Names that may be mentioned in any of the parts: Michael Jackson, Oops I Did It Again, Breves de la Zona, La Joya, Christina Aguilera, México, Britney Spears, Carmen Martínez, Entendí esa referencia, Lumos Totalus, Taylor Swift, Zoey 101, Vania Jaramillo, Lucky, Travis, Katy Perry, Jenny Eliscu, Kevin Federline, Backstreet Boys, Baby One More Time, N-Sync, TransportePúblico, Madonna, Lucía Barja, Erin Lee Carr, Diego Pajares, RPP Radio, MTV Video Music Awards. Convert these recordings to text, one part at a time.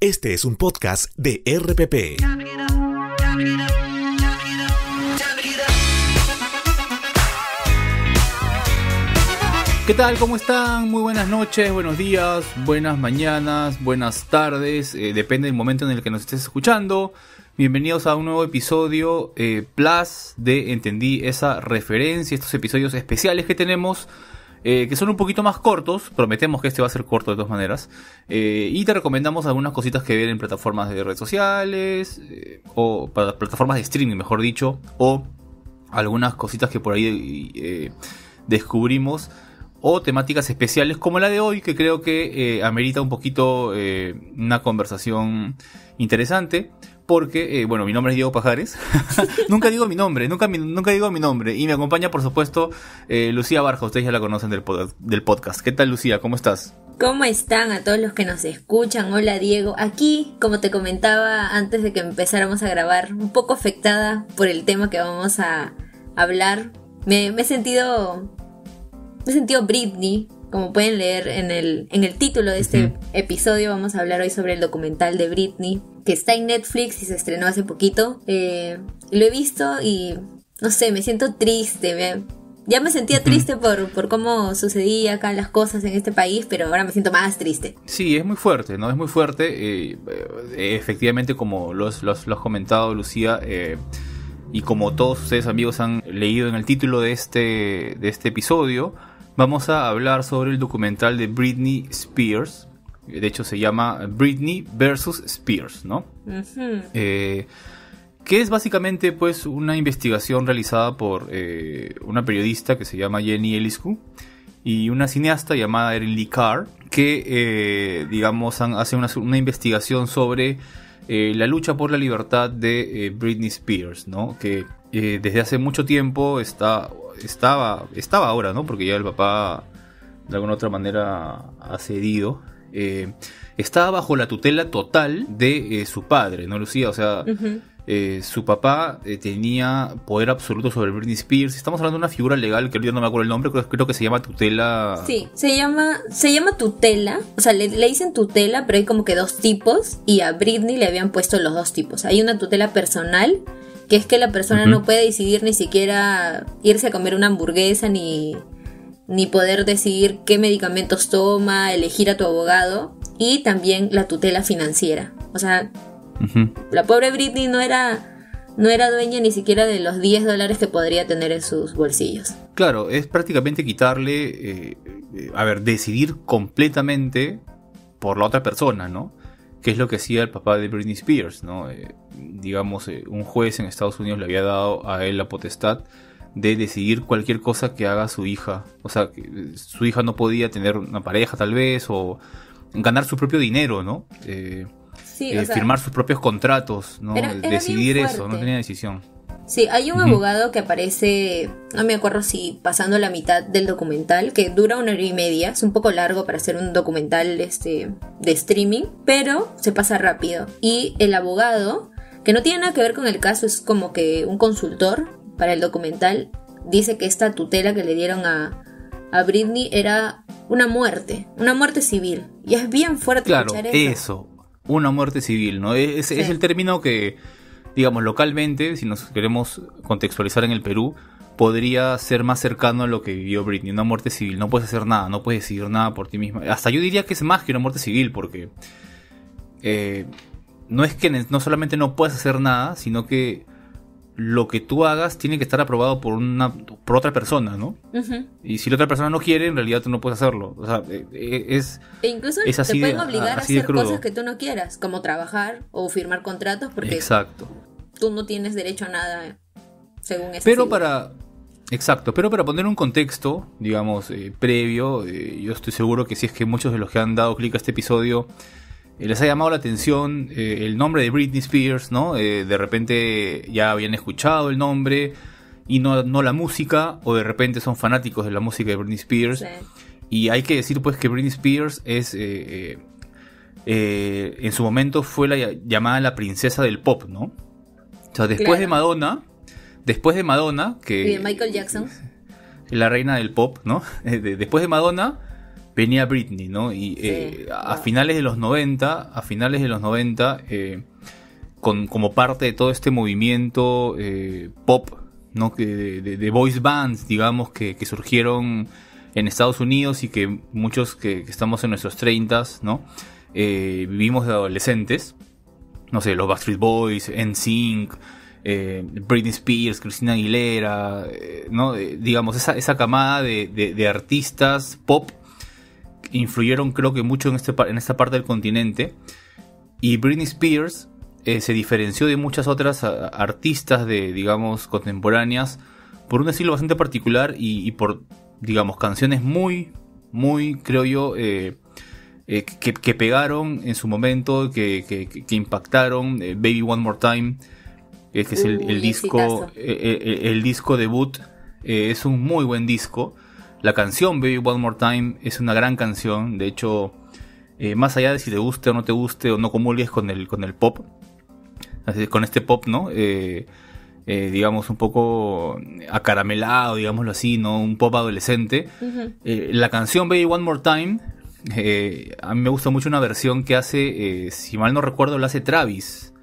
Este es un podcast de RPP. ¿Qué tal? ¿Cómo están? Muy buenas noches, buenos días, buenas mañanas, buenas tardes. Depende del momento en el que nos estés escuchando. Bienvenidos a un nuevo episodio Plus de Entendí esa referencia. Estos episodios especiales que tenemos, que son un poquito más cortos. Prometemos que este va a ser corto de todas maneras, y te recomendamos algunas cositas que ver en plataformas de redes sociales, o para plataformas de streaming, mejor dicho, o algunas cositas que por ahí descubrimos, o temáticas especiales como la de hoy, que creo que amerita un poquito una conversación interesante. Porque, bueno, mi nombre es Diego Pajares. nunca digo mi nombre. Y me acompaña, por supuesto, Lucía Barja. Ustedes ya la conocen del podcast. ¿Qué tal, Lucía? ¿Cómo estás? ¿Cómo están a todos los que nos escuchan? Hola, Diego. Aquí, como te comentaba antes de que empezáramos a grabar, un poco afectada por el tema que vamos a hablar. Me he sentido Britney. Como pueden leer en el título de este episodio, vamos a hablar hoy sobre el documental de Britney, que está en Netflix y se estrenó hace poquito. Lo he visto y, no sé, me siento triste. Ya me sentía triste por cómo sucedía acá las cosas en este país, pero ahora me siento más triste. Sí, es muy fuerte, ¿no? Es muy fuerte. Efectivamente, como lo has comentado, Lucía, y como todos ustedes, amigos, han leído en el título de este episodio, vamos a hablar sobre el documental de Britney Spears. De hecho, se llama Britney vs. Spears, ¿no? Uh-huh. Que es básicamente, pues, una investigación realizada por una periodista que se llama Jenny Eliscu y una cineasta llamada Erin Lee Carr, que, digamos, hacen una investigación sobre la lucha por la libertad de Britney Spears, ¿no? Que desde hace mucho tiempo estaba ahora, ¿no? Porque ya el papá de alguna u otra manera ha cedido. Estaba bajo la tutela total de su padre, ¿no, Lucía? O sea, uh-huh. Su papá tenía poder absoluto sobre Britney Spears. Estamos hablando de una figura legal que yo no me acuerdo el nombre, creo que se llama tutela. Sí, se llama tutela. O sea, le dicen tutela, pero hay como que dos tipos. Y a Britney le habían puesto los dos tipos. Hay una tutela personal, que es que la persona uh-huh. no puede decidir ni siquiera irse a comer una hamburguesa, ni poder decidir qué medicamentos toma, elegir a tu abogado, y también la tutela financiera. O sea, uh-huh. la pobre Britney no era dueña ni siquiera de los $10 que podría tener en sus bolsillos. Claro, es prácticamente quitarle, decidir completamente por la otra persona, ¿no? Que es lo que hacía el papá de Britney Spears, ¿no? Un juez en Estados Unidos le había dado a él la potestad de decidir cualquier cosa que haga su hija. O sea, su hija no podía tener una pareja tal vez, o ganar su propio dinero, ¿no? Firmar sus propios contratos, ¿no? Era decidir eso, no tenía decisión. Sí, hay un uh-huh. abogado que aparece, no me acuerdo si pasando la mitad del documental, que dura 1 hora y media, es un poco largo para hacer un documental de streaming, pero se pasa rápido. Y el abogado, que no tiene nada que ver con el caso, es como que un consultor para el documental, dice que esta tutela que le dieron a Britney era una muerte civil. Y es bien fuerte, claro, escuchar eso. Una muerte civil, ¿no? Es el término que, digamos, localmente, si nos queremos contextualizar en el Perú, podría ser más cercano a lo que vivió Britney. Una muerte civil, no puedes hacer nada, no puedes decidir nada por ti misma. Hasta yo diría que es más que una muerte civil, porque no es que no solamente no puedas hacer nada, sino que lo que tú hagas tiene que estar aprobado por otra persona, ¿no? Uh-huh. Y si la otra persona no quiere, en realidad tú no puedes hacerlo. O sea, es así. Te pueden obligar a hacer cosas que tú no quieras, como trabajar o firmar contratos, porque exacto. tú no tienes derecho a nada, según eso. Pero para poner un contexto, digamos, previo, yo estoy seguro que si es que muchos de los que han dado clic a este episodio les ha llamado la atención el nombre de Britney Spears, ¿no? De repente ya habían escuchado el nombre y no la música, o de repente son fanáticos de la música de Britney Spears. Sí. Y hay que decir, pues, que Britney Spears es en su momento fue llamada la princesa del pop, ¿no? O sea, después claro. de Madonna, que y de Michael Jackson, la reina del pop, ¿no? Después de Madonna, venía Britney, ¿no? Y sí, a finales de los 90, como parte de todo este movimiento pop, ¿no? De voice bands, digamos, que surgieron en Estados Unidos y que muchos que estamos en nuestros 30s, ¿no? Vivimos de adolescentes, no sé, los Backstreet Boys, N-Sync, Britney Spears, Christina Aguilera, ¿no? Digamos, esa camada de artistas pop influyeron, creo que mucho en esta parte del continente, y Britney Spears se diferenció de muchas otras artistas de, digamos, contemporáneas por un estilo bastante particular y por, digamos, canciones muy, muy, creo yo, que pegaron en su momento, que impactaron. Baby One More Time, que es el disco debut, es un muy buen disco. La canción Baby One More Time es una gran canción. De hecho, más allá de si te guste o no te guste o no comulgues con el pop, con este pop, ¿no? Digamos, un poco acaramelado, digámoslo así, ¿no? Un pop adolescente. Uh-huh. La canción Baby One More Time, a mí me gusta mucho una versión que hace, si mal no recuerdo, la hace Travis.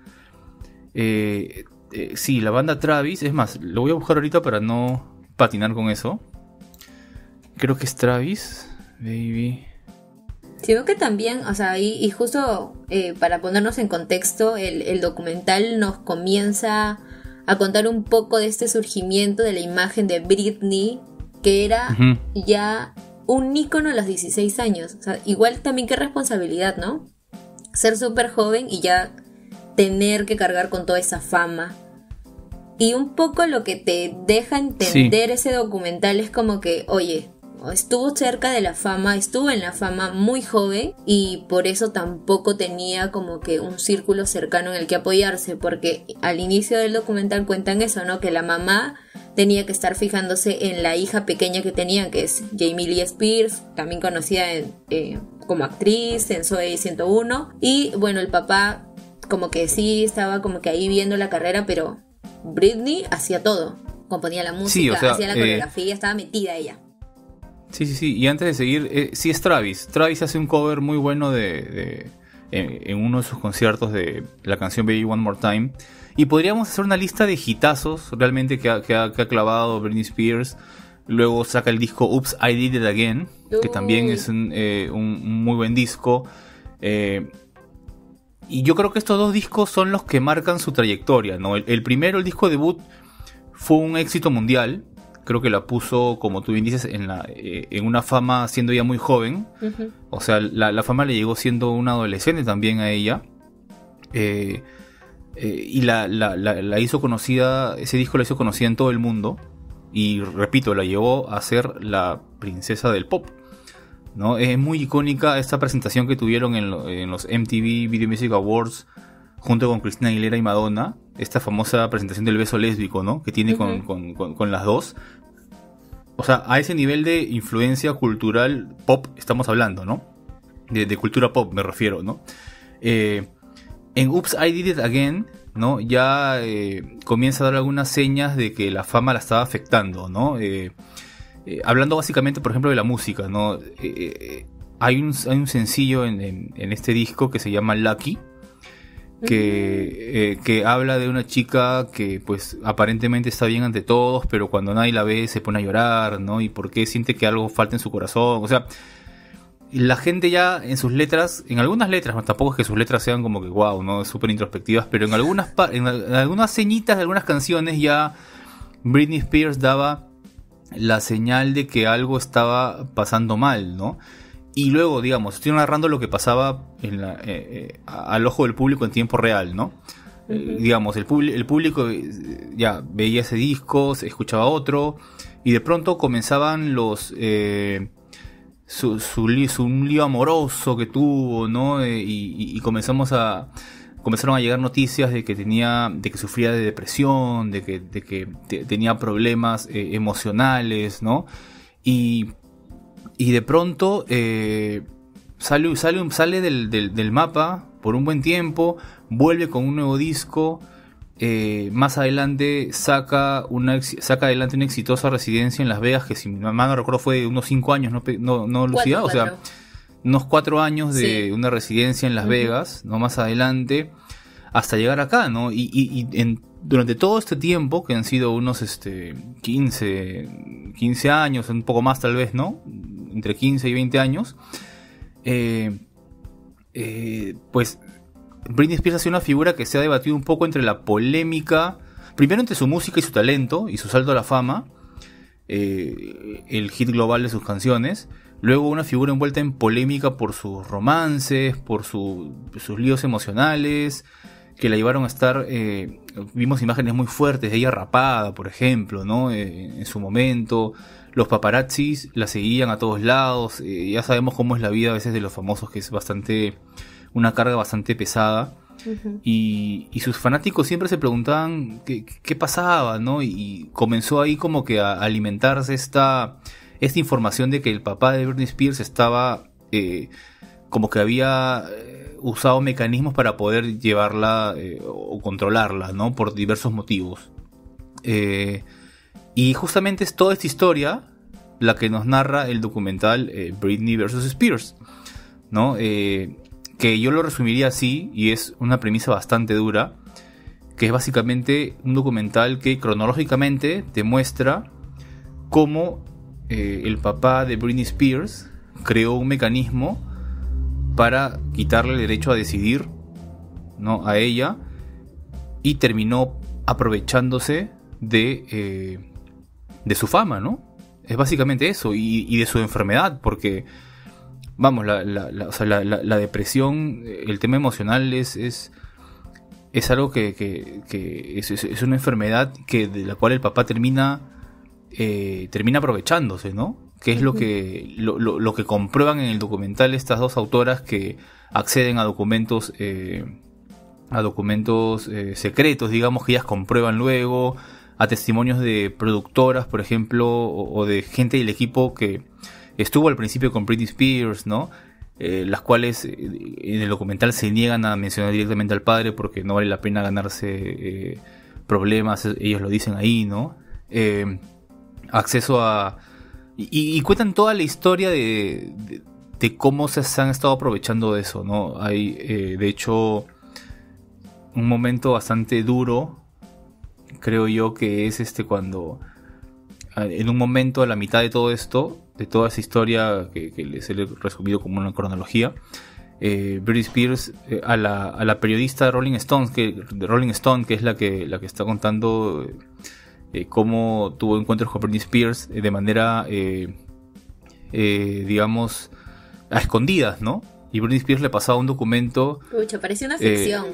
Sí, la banda Travis. Es más, lo voy a buscar ahorita para no patinar con eso. Creo que es Travis, Baby. Sino que también, o sea, y justo para ponernos en contexto, el documental nos comienza a contar un poco de este surgimiento de la imagen de Britney, que era uh-huh. ya un ícono a los 16 años. O sea, igual también qué responsabilidad, ¿no? Ser súper joven y ya tener que cargar con toda esa fama. Y un poco lo que te deja entender sí. ese documental es como que, oye, estuvo cerca de la fama, estuvo en la fama muy joven y por eso tampoco tenía como que un círculo cercano en el que apoyarse, porque al inicio del documental cuentan eso, ¿no? Que la mamá tenía que estar fijándose en la hija pequeña que tenía, que es Jamie Lee Spears, también conocida como actriz en Zoey 101, y bueno, el papá como que sí estaba como que ahí viendo la carrera, pero Britney hacía todo, componía la música, sí, o sea, hacía la coreografía, estaba metida ella. Sí, sí, sí. Y antes de seguir, sí es Travis. Travis hace un cover muy bueno en uno de sus conciertos de la canción Baby One More Time. Y podríamos hacer una lista de hitazos realmente que ha clavado Britney Spears. Luego saca el disco Oops I Did It Again, que también es un muy buen disco. Y yo creo que estos dos discos son los que marcan su trayectoria, ¿no? El primero, el disco debut, fue un éxito mundial. Creo que la puso, como tú bien dices, en una fama siendo ella muy joven. Uh-huh. O sea, la fama le llegó siendo una adolescente también a ella. Y la hizo conocida, ese disco la hizo conocida en todo el mundo. Y repito, la llevó a ser la princesa del pop, ¿no? Es muy icónica esta presentación que tuvieron en los MTV Video Music Awards junto con Christina Aguilera y Madonna, esta famosa presentación del beso lésbico, ¿no? Que tiene uh-huh. con las dos. O sea, a ese nivel de influencia cultural pop estamos hablando, ¿no? De cultura pop me refiero, ¿no? En Oops, I Did It Again, ¿no? Ya comienza a dar algunas señas de que la fama la estaba afectando, ¿no? Hablando básicamente, por ejemplo, de la música, ¿no? Hay un sencillo en este disco que se llama Lucky, que habla de una chica que pues aparentemente está bien ante todos, pero cuando nadie la ve se pone a llorar, ¿no? Y porque siente que algo falta en su corazón. O sea, la gente ya en sus letras, en algunas letras, tampoco es que sus letras sean como que wow, ¿no? Súper introspectivas, pero en algunas ceñitas de algunas canciones ya Britney Spears daba la señal de que algo estaba pasando mal, ¿no? Y luego, digamos, estoy narrando lo que pasaba al ojo del público en tiempo real, ¿no? Uh-huh. Digamos, el público ya veía ese disco, se escuchaba otro, y de pronto comenzaban los un lío amoroso que tuvo, ¿no? Y comenzaron a llegar noticias de que sufría de depresión, de que tenía problemas emocionales, ¿no? Y de pronto sale del mapa por un buen tiempo, vuelve con un nuevo disco, Más adelante saca adelante una exitosa residencia en Las Vegas, que si mi mamá no recuerdo fue de unos 5 años, no Lucía, o sea, unos 4 años de una residencia en Las Vegas, no más adelante, hasta llegar acá, ¿no? Y durante todo este tiempo, que han sido unos 15 años, un poco más tal vez, ¿no? Entre 15 y 20 años, pues Britney Spears ha sido una figura que se ha debatido un poco entre la polémica, primero entre su música y su talento y su salto a la fama, el hit global de sus canciones, luego una figura envuelta en polémica por sus romances, por sus líos emocionales, que la llevaron a estar, vimos imágenes muy fuertes de ella rapada, por ejemplo, ¿no? En su momento, los paparazzis la seguían a todos lados, ya sabemos cómo es la vida a veces de los famosos, que es bastante... una carga bastante pesada, y sus fanáticos siempre se preguntaban qué pasaba, ¿no? Y comenzó ahí como que a alimentarse esta información de que el papá de Britney Spears estaba, como que había usado mecanismos para poder llevarla o controlarla, ¿no? Por diversos motivos. Y justamente es toda esta historia la que nos narra el documental Britney vs. Spears, ¿no? Que yo lo resumiría así, y es una premisa bastante dura, que es básicamente un documental que cronológicamente te muestra cómo el papá de Britney Spears creó un mecanismo para quitarle el derecho a decidir, ¿no?, a ella, y terminó aprovechándose de su fama, ¿no? Es básicamente eso, y de su enfermedad, porque... Vamos, la depresión, el tema emocional es algo que es una enfermedad de la cual el papá termina aprovechándose, ¿no? Que es lo que comprueban en el documental estas dos autoras que acceden a documentos secretos, digamos, que ellas comprueban luego, a testimonios de productoras, por ejemplo, o de gente del equipo que estuvo al principio con Britney Spears, ¿no? Las cuales en el documental se niegan a mencionar directamente al padre porque no vale la pena ganarse problemas, ellos lo dicen ahí, ¿no? Acceso a... Y cuentan toda la historia de cómo se han estado aprovechando de eso, ¿no? Hay, de hecho, un momento bastante duro, creo yo, que es cuando... En un momento, a la mitad de todo esto, de toda esa historia que les he resumido como una cronología, Britney Spears a la periodista de Rolling Stone, que es la que está contando cómo tuvo encuentros con Britney Spears de manera, digamos, a escondidas, ¿no? Y Britney Spears le pasaba un documento... Pucha, parece una ficción.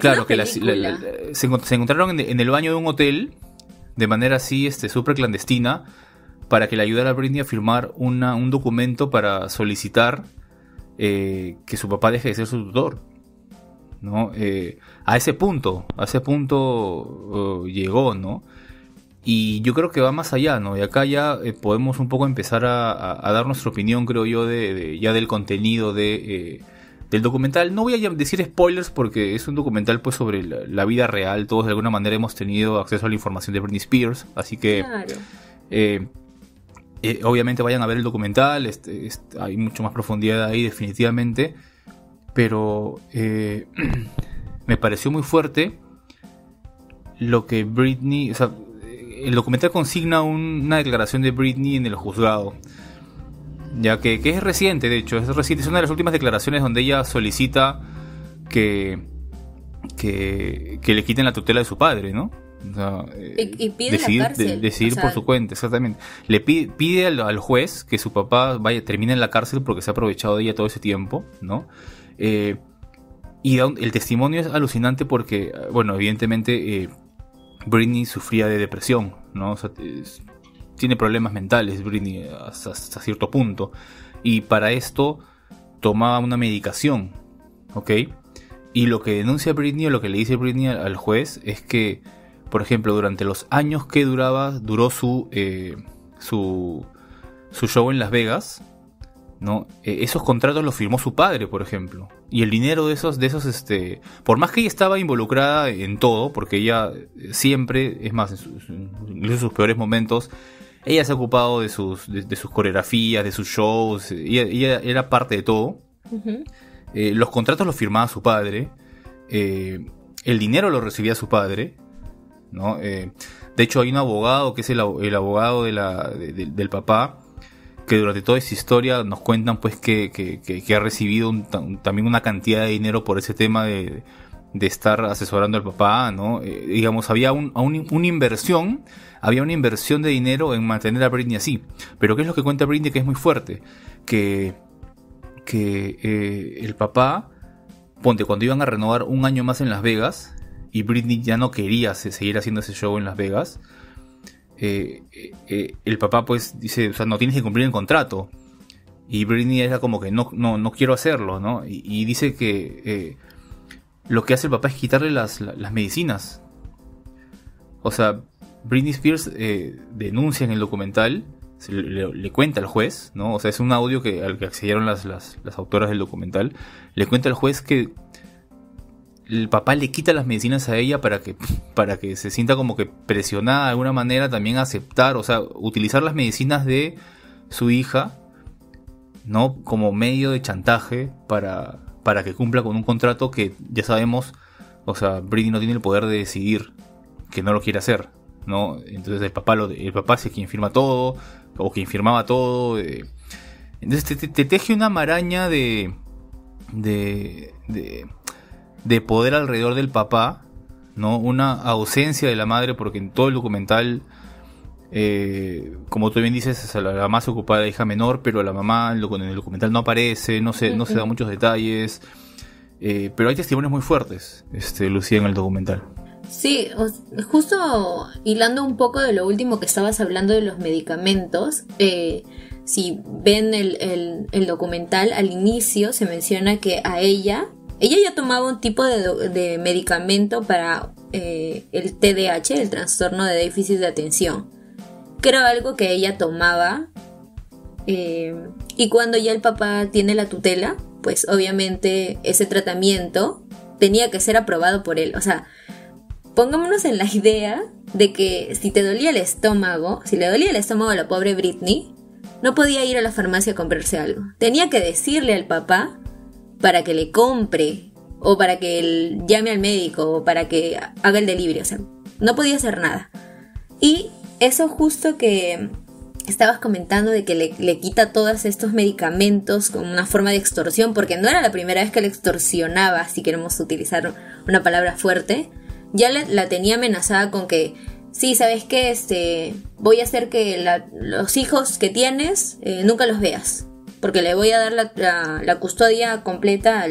Claro, que se encontraron en el baño de un hotel... de manera así, súper clandestina, para que le ayudara a Britney a firmar un documento para solicitar que su papá deje de ser su tutor, ¿no? A ese punto llegó, ¿no? Y yo creo que va más allá, ¿no? Y acá ya podemos un poco empezar a dar nuestra opinión, creo yo, ya del contenido del documental. No voy a decir spoilers porque es un documental pues sobre la vida real. Todos de alguna manera hemos tenido acceso a la información de Britney Spears, así que claro. Obviamente vayan a ver el documental, hay mucho más profundidad ahí definitivamente, pero me pareció muy fuerte lo que Britney, o sea, el documental consigna una declaración de Britney en el juzgado, ya que es reciente, de hecho, es una de las últimas declaraciones donde ella solicita que le quiten la tutela de su padre, ¿no? O sea, y pide decidir, la cárcel. Decidir, o sea, por su cuenta, exactamente. Le pide al juez que su papá termine en la cárcel porque se ha aprovechado de ella todo ese tiempo, ¿no? Y el testimonio es alucinante porque, bueno, evidentemente Britney sufría de depresión, ¿no? O sea, tiene problemas mentales Britney hasta cierto punto, y para esto tomaba una medicación, ¿ok? Y lo que denuncia Britney, o lo que le dice Britney al juez, es que, por ejemplo, durante los años que duró su show en Las Vegas, ¿no? Esos contratos los firmó su padre, por ejemplo. Y el dinero de esos, por más que ella estaba involucrada en todo, porque ella siempre, es más, en sus peores momentos, ella se ha ocupado de sus coreografías, de sus shows, ella era parte de todo. Uh-huh. Los contratos los firmaba su padre, el dinero lo recibía su padre, ¿no? De hecho hay un abogado que es el abogado del papá, que durante toda esta historia nos cuentan pues que ha recibido también una cantidad de dinero por ese tema de estar asesorando al papá, ¿no? Digamos, había una inversión de dinero en mantener a Britney así. Pero ¿qué es lo que cuenta Britney? Que es muy fuerte, que el papá, ponte, cuando iban a renovar un año más en Las Vegas, y Britney ya no quería seguir haciendo ese show en Las Vegas, el papá pues dice, o sea, no tienes que cumplir el contrato. Y Britney era como que no quiero hacerlo, ¿no? Y dice que lo que hace el papá es quitarle las medicinas. O sea, Britney Spears denuncia en el documental, le cuenta al juez, ¿no? O sea, es un audio al que accedieron las autoras del documental. Le cuenta al juez que el papá le quita las medicinas a ella para que se sienta como que presionada de alguna manera también a aceptar, o sea, utilizar las medicinas de su hija, ¿no? Como medio de chantaje para que cumpla con un contrato que ya sabemos, o sea, Britney no tiene el poder de decidir que no lo quiere hacer, ¿no? Entonces el papá es quien firma todo, o quien firmaba todo. Entonces te teje una maraña de poder alrededor del papá, ¿no? Una ausencia de la madre, porque en todo el documental, como tú bien dices, es la mamá se ocupa de la hija menor, pero la mamá en el documental no aparece, no se da muchos detalles, pero hay testimonios muy fuertes, Lucía, en el documental. Sí, justo hilando un poco de lo último que estabas hablando de los medicamentos, si ven el documental, al inicio se menciona que a ella ya tomaba un tipo de medicamento para el TDAH, el trastorno de déficit de atención, que era algo que ella tomaba, y cuando ya el papá tiene la tutela, pues obviamente ese tratamiento tenía que ser aprobado por él. O sea, pongámonos en la idea de que si le dolía el estómago a la pobre Britney, no podía ir a la farmacia a comprarse algo, tenía que decirle al papá para que le compre, o para que él llame al médico, o para que haga el delivery. O sea, no podía hacer nada. Y eso justo que estabas comentando de que le quita todos estos medicamentos como una forma de extorsión, porque no era la primera vez que le extorsionaba, si queremos utilizar una palabra fuerte. Ya la tenía amenazada con que, sí, ¿sabes qué? Voy a hacer que los hijos que tienes nunca los veas, porque le voy a dar la custodia completa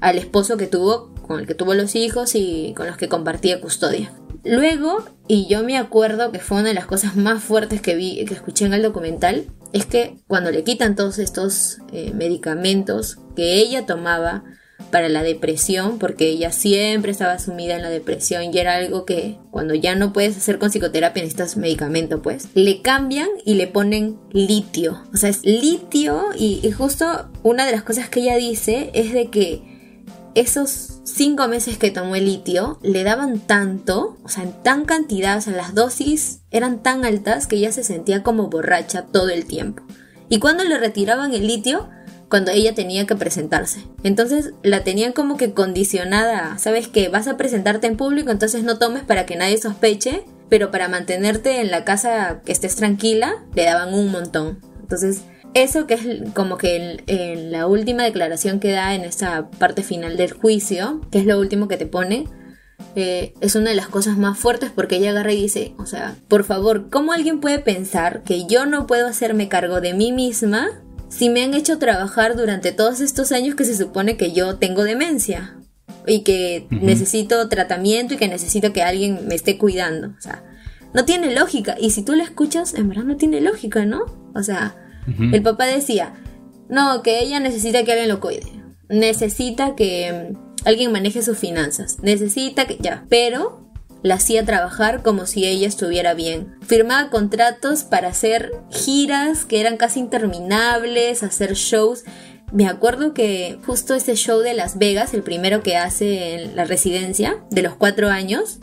al esposo que tuvo, con el que tuvo los hijos y con los que compartía custodia. Luego, y yo me acuerdo que fue una de las cosas más fuertes que escuché en el documental, es que cuando le quitan todos estos medicamentos que ella tomaba para la depresión, porque ella siempre estaba sumida en la depresión, y era algo que cuando ya no puedes hacer con psicoterapia necesitas medicamento, pues le cambian y le ponen litio. O sea, es litio, y justo una de las cosas que ella dice es de que esos 5 meses que tomó el litio le daban tanto, o sea, en tan cantidad, o sea, las dosis eran tan altas que ella se sentía como borracha todo el tiempo. Y cuando le retiraban el litio, cuando ella tenía que presentarse, entonces la tenían como que condicionada. Sabes que vas a presentarte en público, entonces no tomes para que nadie sospeche, pero para mantenerte en la casa, que estés tranquila, le daban un montón. Entonces eso que es como que en la última declaración que da en esta parte final del juicio, que es lo último que te pone, es una de las cosas más fuertes, porque ella agarra y dice, o sea, por favor, ¿cómo alguien puede pensar que yo no puedo hacerme cargo de mí misma si me han hecho trabajar durante todos estos años que se supone que yo tengo demencia y que uh-huh. necesito tratamiento y que necesito que alguien me esté cuidando? O sea, no tiene lógica. Y si tú la escuchas, en verdad no tiene lógica, ¿no? O sea, uh-huh. el papá decía, no, que ella necesita que alguien lo cuide, necesita que alguien maneje sus finanzas, necesita que... ya, pero la hacía trabajar como si ella estuviera bien. Firmaba contratos para hacer giras que eran casi interminables, hacer shows. Me acuerdo que justo ese show de Las Vegas, el primero que hace en la residencia de los 4 años,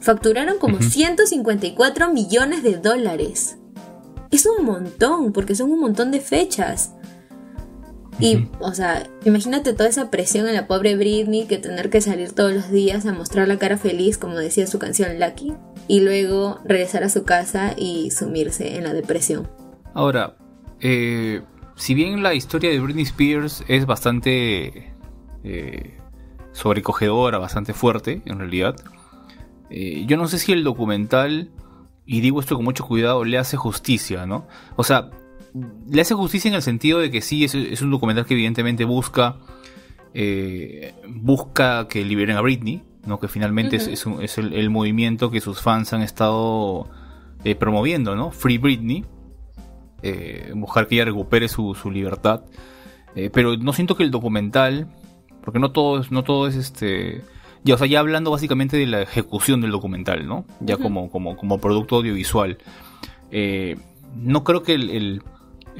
facturaron como 154 millones de dólares. Es un montón, porque son un montón de fechas. Y, o sea, imagínate toda esa presión en la pobre Britney, que tener que salir todos los días a mostrar la cara feliz, como decía su canción Lucky, y luego regresar a su casa y sumirse en la depresión. Ahora, si bien la historia de Britney Spears es bastante sobrecogedora, bastante fuerte en realidad, yo no sé si el documental, y digo esto con mucho cuidado, le hace justicia, ¿no? O sea, le hace justicia en el sentido de que sí, es un documental que evidentemente busca que liberen a Britney, ¿no? Que finalmente es el movimiento que sus fans han estado promoviendo, ¿no? Free Britney, buscar que ella recupere su libertad. Pero no siento que el documental, porque no todo es ya, o sea, ya hablando básicamente de la ejecución del documental, ¿no? Ya como producto audiovisual. No creo que el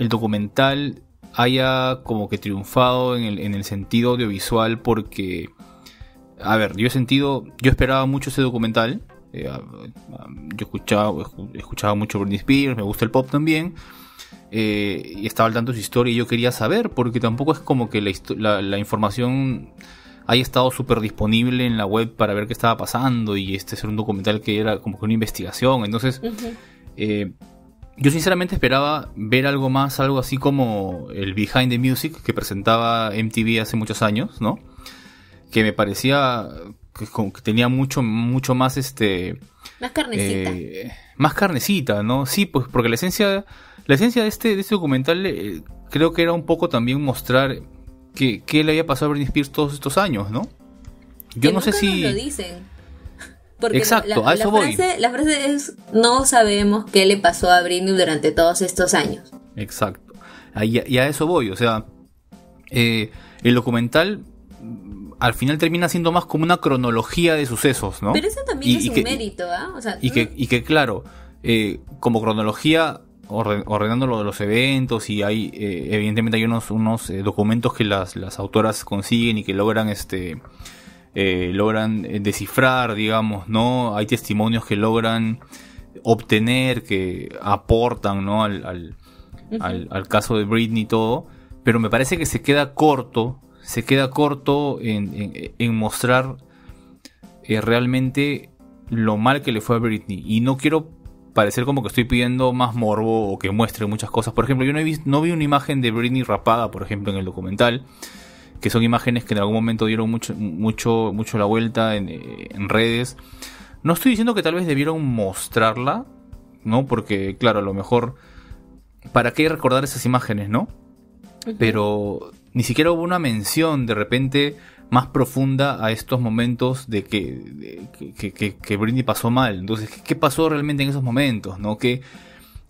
documental haya como que triunfado en el sentido audiovisual, porque, a ver, yo esperaba mucho ese documental, yo escuchaba mucho Britney Spears, me gusta el pop también, y estaba al tanto de su historia y yo quería saber, porque tampoco es como que la información haya estado súper disponible en la web para ver qué estaba pasando, y era un documental que era como que una investigación, entonces... yo sinceramente esperaba ver algo más, algo así como el Behind the Music que presentaba MTV hace muchos años, ¿no? Que me parecía que tenía mucho más más carnecita. Más carnecita, ¿no? Sí, pues porque la esencia de este documental creo que era un poco también mostrar qué le había pasado a Britney Spears todos estos años, ¿no? Yo no sé si... Nos lo dicen. Porque exacto, a eso voy. La frase es: no sabemos qué le pasó a Britney durante todos estos años. Exacto. Y a eso voy. O sea, el documental al final termina siendo más como una cronología de sucesos, ¿no? Pero eso también es un mérito, ¿ah? O sea, claro, como cronología, ordenando los eventos, y hay, evidentemente, hay unos documentos que las autoras consiguen y que logran logran descifrar, digamos, ¿no? Hay testimonios que logran obtener, que aportan, ¿no? al caso de Britney y todo, pero me parece que se queda corto en mostrar realmente lo mal que le fue a Britney, y no quiero parecer como que estoy pidiendo más morbo o que muestre muchas cosas. Por ejemplo, yo no vi una imagen de Britney rapada, por ejemplo, en el documental, que son imágenes que en algún momento dieron mucho la vuelta en redes. No estoy diciendo que tal vez debieron mostrarla, ¿no? Porque, claro, a lo mejor, ¿para qué recordar esas imágenes, no? Pero ni siquiera hubo una mención, de repente, más profunda a estos momentos de que Britney pasó mal. Entonces, ¿qué pasó realmente en esos momentos, no? ¿Qué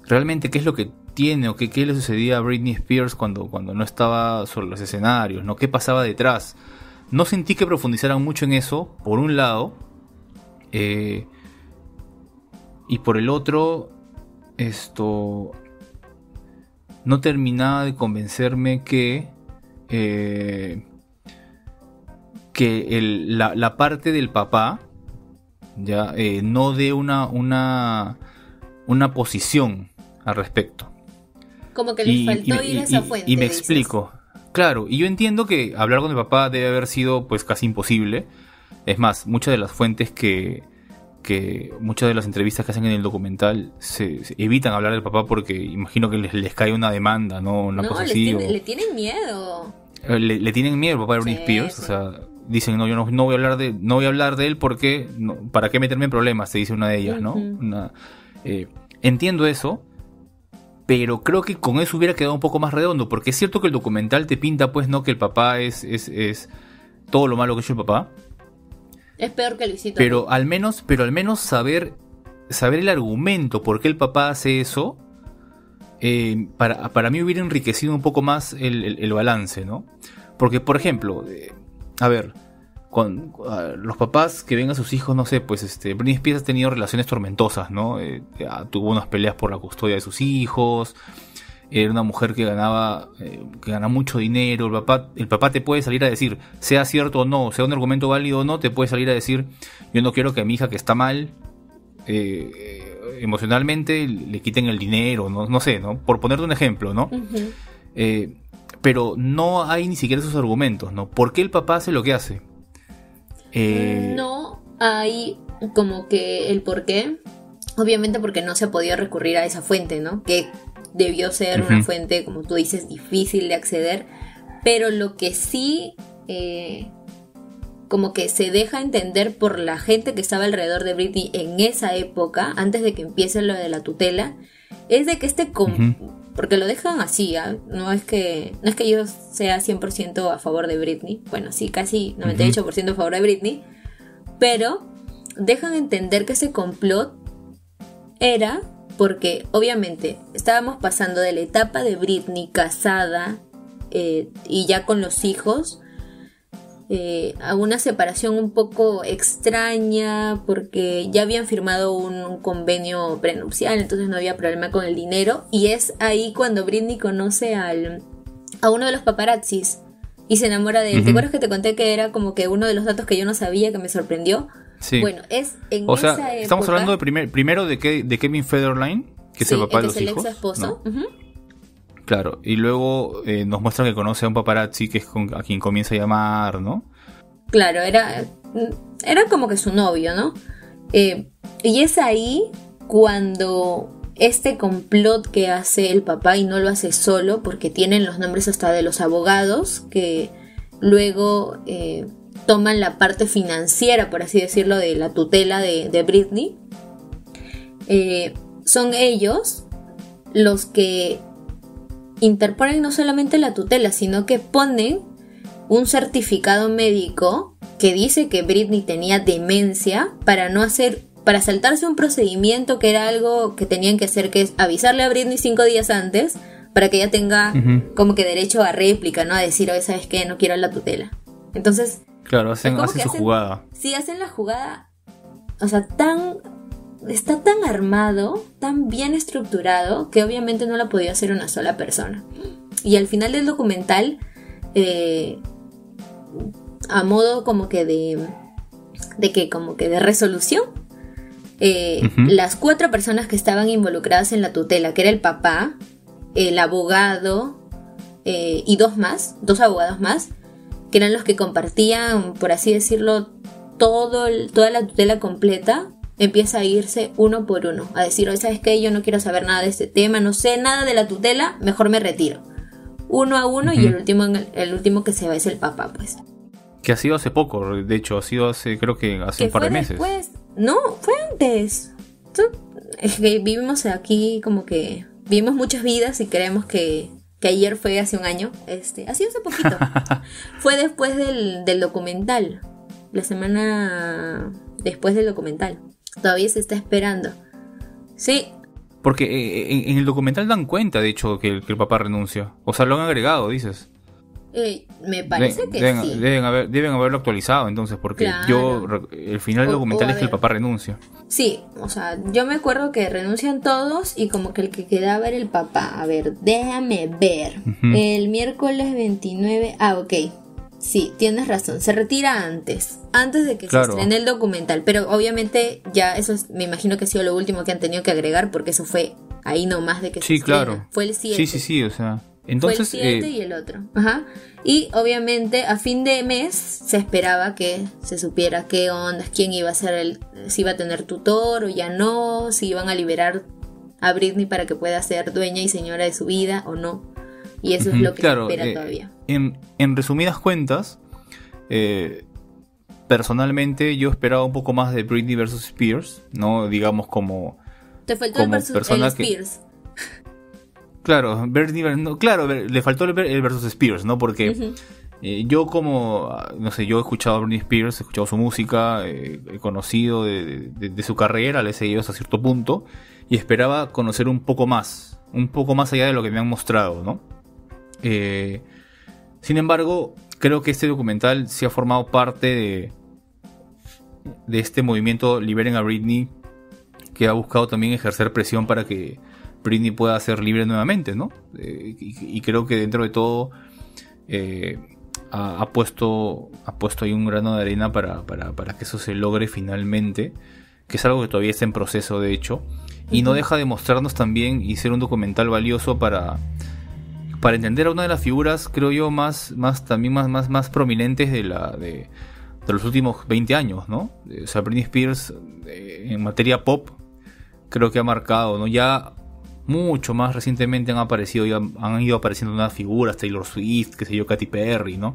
realmente qué es lo que tiene, o qué le sucedía a Britney Spears cuando no estaba sobre los escenarios, ¿no? ¿Qué pasaba detrás? No sentí que profundizaran mucho en eso, por un lado, y por el otro, no terminaba de convencerme que la parte del papá ya no dé una posición al respecto. Como que les faltó ir a esa fuente. Y me explico. Claro, y yo entiendo que hablar con el papá debe haber sido pues casi imposible. Es más, muchas de las fuentes que muchas de las entrevistas que hacen en el documental se evitan hablar del papá, porque imagino que les cae una demanda, ¿no? Le tienen miedo. Le tienen miedo al papá de Britney Spears. O sea, dicen, no, yo no voy a hablar de él porque no, ¿para qué meterme en problemas? Se dice una de ellas, ¿no? Entiendo eso, pero creo que con eso hubiera quedado un poco más redondo, porque es cierto que el documental te pinta, pues, ¿no? Que el papá es todo lo malo que ha hecho el papá. Es peor que Luisito. Pero al menos saber el argumento por qué el papá hace eso, para mí hubiera enriquecido un poco más el balance, ¿no? Porque, por ejemplo, a ver, con los papás que ven a sus hijos, no sé, pues Britney Spears ha tenido relaciones tormentosas, ¿no? Tuvo unas peleas por la custodia de sus hijos, era una mujer que ganaba mucho dinero. El papá te puede salir a decir, sea cierto o no, sea un argumento válido o no, te puede salir a decir, yo no quiero que a mi hija que está mal emocionalmente le quiten el dinero, no sé, ¿no? Por ponerte un ejemplo, ¿no? Uh-huh. Pero no hay ni siquiera esos argumentos, ¿no? ¿Por qué el papá hace lo que hace? No hay como que el por qué, obviamente porque no se ha podido recurrir a esa fuente, ¿no? Que debió ser uh-huh. una fuente, como tú dices, difícil de acceder, pero lo que sí como que se deja entender por la gente que estaba alrededor de Britney en esa época, antes de que empiece lo de la tutela, es de que porque lo dejan así, ¿eh? No es que yo sea 100% a favor de Britney, bueno, sí, casi 98% a favor de Britney, pero dejan entender que ese complot era porque, obviamente, estábamos pasando de la etapa de Britney casada y ya con los hijos a una separación un poco extraña, porque ya habían firmado un convenio prenupcial, entonces no había problema con el dinero, y es ahí cuando Britney conoce a uno de los paparazzis y se enamora de él. Uh-huh. ¿Te acuerdas que te conté que era como que uno de los datos que yo no sabía, que me sorprendió? Sí. Bueno, es en o sea, esa época, estamos hablando de primero de Kevin Federline, que es el papá de los hijos, el ex esposo, ¿no? Uh-huh. Claro, y luego nos muestran que conoce a un paparazzi que es a quien comienza a llamar, ¿no? Claro, era como que su novio, ¿no? Y es ahí cuando este complot que hace el papá, y no lo hace solo, porque tienen los nombres hasta de los abogados que luego toman la parte financiera, por así decirlo, de la tutela de Britney. Son ellos los que interponen no solamente la tutela, sino que ponen un certificado médico que dice que Britney tenía demencia para saltarse un procedimiento que era algo que tenían que hacer, que es avisarle a Britney 5 días antes para que ella tenga como que derecho a réplica, ¿no? A decir, oye, ¿sabes qué? No quiero la tutela. Entonces, claro, hacen su jugada. Sí, hacen la jugada, o sea, está tan armado, tan bien estructurado, que obviamente no lo podía hacer una sola persona. Y al final del documental, a modo como que de resolución, las 4 personas que estaban involucradas en la tutela, que era el papá, el abogado y 2 abogados más, que eran los que compartían, por así decirlo, toda la tutela completa, empieza a irse uno por uno, a decir, oye, ¿sabes qué? Yo no quiero saber nada de este tema, no sé nada de la tutela, mejor me retiro. Uno a uno, y el último que se va es el papá, pues. Que ha sido hace poco, de hecho, creo que hace un par de meses. Después. No, fue antes. Es que vivimos aquí como que, vivimos muchas vidas y creemos que ayer fue hace un año, ha sido hace poquito. Fue después del documental, la semana después del documental. Todavía se está esperando. Sí. Porque en el documental dan cuenta, de hecho, que el papá renuncia. O sea, lo han agregado, dices. Me parece que sí. Deben haberlo actualizado, entonces, porque claro. El final del documental es que el papá renuncia. Sí, o sea, yo me acuerdo que renuncian todos y como que el que quedaba era el papá. A ver, déjame ver. Uh-huh. El miércoles 29... Ah, ok. Sí, tienes razón, se retira antes de que se estrene el documental, pero obviamente ya eso es, me imagino que ha sido lo último que han tenido que agregar, porque eso fue ahí nomás de que se estrena. Claro. Fue el 7. Sí, o sea, entonces fue el 7 y el otro. Ajá. Y obviamente a fin de mes se esperaba que se supiera qué onda, quién iba a ser si iba a tener tutor o ya no, si iban a liberar a Britney para que pueda ser dueña y señora de su vida o no. Y eso es lo que se espera todavía. En resumidas cuentas, personalmente yo esperaba un poco más de Britney vs. Spears, ¿no? Digamos como... Te faltó como Spears. Claro, le faltó el vs. Spears, ¿no? Porque yo como... No sé, yo he escuchado a Britney Spears, he escuchado su música, he conocido de su carrera, la he seguido hasta cierto punto, y esperaba conocer un poco más allá de lo que me han mostrado, ¿no? Sin embargo, creo que este documental sí ha formado parte de este movimiento Liberen a Britney, que ha buscado también ejercer presión para que Britney pueda ser libre nuevamente, ¿no? Y creo que dentro de todo ha puesto ahí un grano de arena para que eso se logre finalmente, que es algo que todavía está en proceso, de hecho, y no deja de mostrarnos también y ser un documental valioso para entender a una de las figuras, creo yo, más prominentes de los últimos 20 años, ¿no? O sea, Britney Spears en materia pop creo que ha marcado, ¿no? Ya mucho más recientemente han ido apareciendo unas figuras, Taylor Swift, qué sé yo, Katy Perry, ¿no?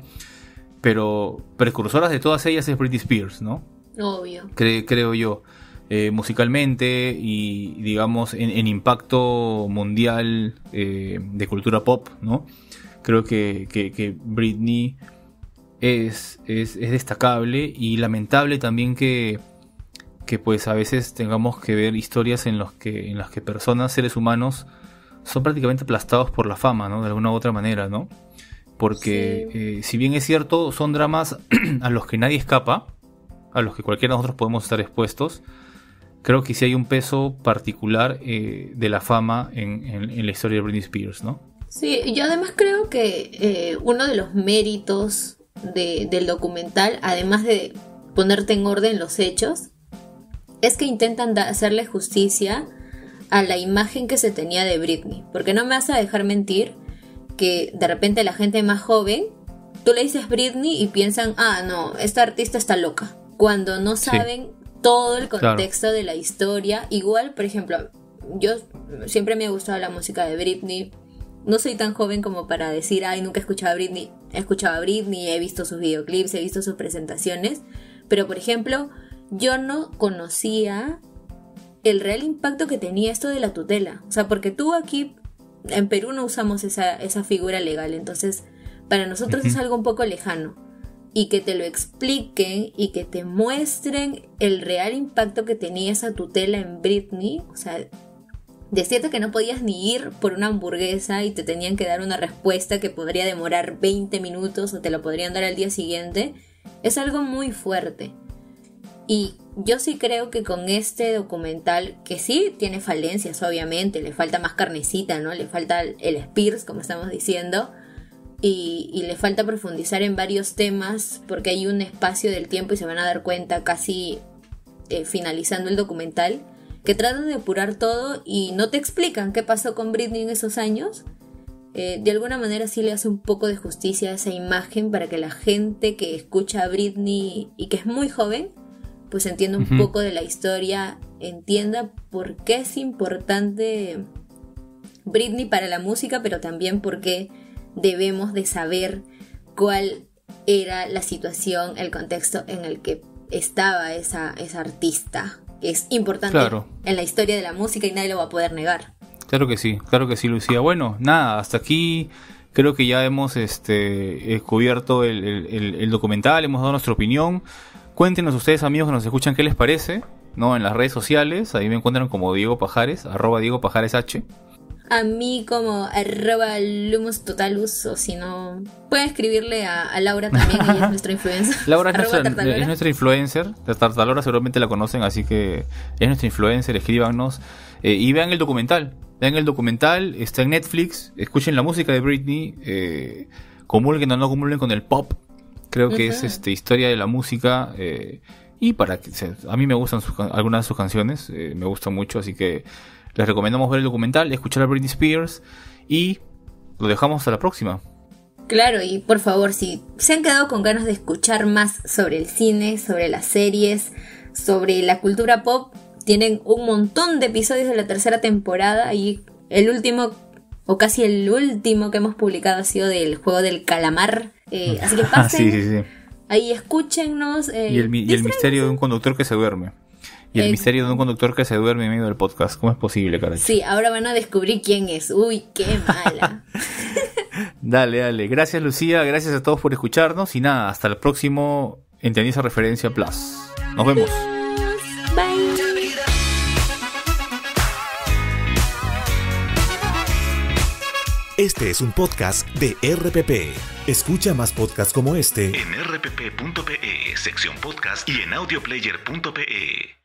Pero precursoras de todas ellas es Britney Spears, ¿no? Obvio. Creo yo. Musicalmente y, digamos, en impacto mundial de cultura pop, ¿no? Creo que Britney es destacable, y lamentable también que pues a veces tengamos que ver historias en las que personas, seres humanos, son prácticamente aplastados por la fama, ¿no? De alguna u otra manera, ¿no? Porque sí. Si bien es cierto, son dramas a los que nadie escapa, a los que cualquiera de nosotros podemos estar expuestos, creo que sí hay un peso particular de la fama en la historia de Britney Spears, ¿no? Sí, yo además creo que uno de los méritos del documental, además de ponerte en orden los hechos, es que intentan hacerle justicia a la imagen que se tenía de Britney, porque no me vas a dejar mentir que de repente la gente más joven, tú le dices Britney y piensan, ah, no, esta artista está loca, cuando no saben todo el contexto de la historia. Igual, por ejemplo, yo siempre me ha gustado la música de Britney. No soy tan joven como para decir, ay, nunca escuchaba a Britney. He escuchado a Britney, he visto sus videoclips, he visto sus presentaciones. Pero, por ejemplo, yo no conocía el real impacto que tenía esto de la tutela. O sea, porque tú aquí en Perú no usamos esa figura legal. Entonces, para nosotros es algo un poco lejano. Y que te lo expliquen y que te muestren el real impacto que tenía esa tutela en Britney. O sea, decirte que no podías ni ir por una hamburguesa y te tenían que dar una respuesta que podría demorar 20 minutos o te la podrían dar al día siguiente, es algo muy fuerte. Y yo sí creo que con este documental, que sí tiene falencias obviamente, le falta más carnecita, ¿no? Le falta el Spears, como estamos diciendo, Y le falta profundizar en varios temas, porque hay un espacio del tiempo y se van a dar cuenta casi finalizando el documental, que tratan de apurar todo y no te explican qué pasó con Britney en esos años. De alguna manera sí le hace un poco de justicia a esa imagen, para que la gente que escucha a Britney y que es muy joven pues entienda un poco de la historia, entienda por qué es importante Britney para la música, pero también por qué debemos de saber cuál era la situación, el contexto en el que estaba esa artista. Es importante en la historia de la música y nadie lo va a poder negar. Claro que sí, Lucía. Bueno, nada, hasta aquí creo que ya hemos cubierto el documental, hemos dado nuestra opinión. Cuéntenos ustedes, amigos que nos escuchan, qué les parece, ¿no? En las redes sociales, ahí me encuentran como Diego Pajares, @DiegoPajaresH. A mí como @Lumos Totalus, o si no, pueden escribirle a Laura también, ella es nuestra influencer. Laura es nuestra influencer, La Tartalora seguramente la conocen, así que es nuestra influencer, escríbanos y vean el documental. Vean el documental, está en Netflix, escuchen la música de Britney, comulguen o no comulguen con el pop, creo que es historia de la música. Y para que a mí me gustan algunas de sus canciones, me gustan mucho, así que les recomendamos ver el documental, escuchar a Britney Spears y lo dejamos hasta la próxima. Claro, y por favor, si se han quedado con ganas de escuchar más sobre el cine, sobre las series, sobre la cultura pop, tienen un montón de episodios de la tercera temporada, y el último, o casi el último que hemos publicado ha sido del Juego del Calamar. Así que pasen, sí. Ahí escúchennos. Y el misterio de un conductor que se duerme. Y el misterio de un conductor que se duerme en medio del podcast. ¿Cómo es posible, carajo? Sí, ahora van a descubrir quién es. Uy, qué mala. Dale. Gracias, Lucía. Gracias a todos por escucharnos. Y nada, hasta el próximo Entendí esa referencia Plus. Nos vemos. Bye. Este es un podcast de RPP. Escucha más podcasts como este en rpp.pe, sección podcast y en audioplayer.pe.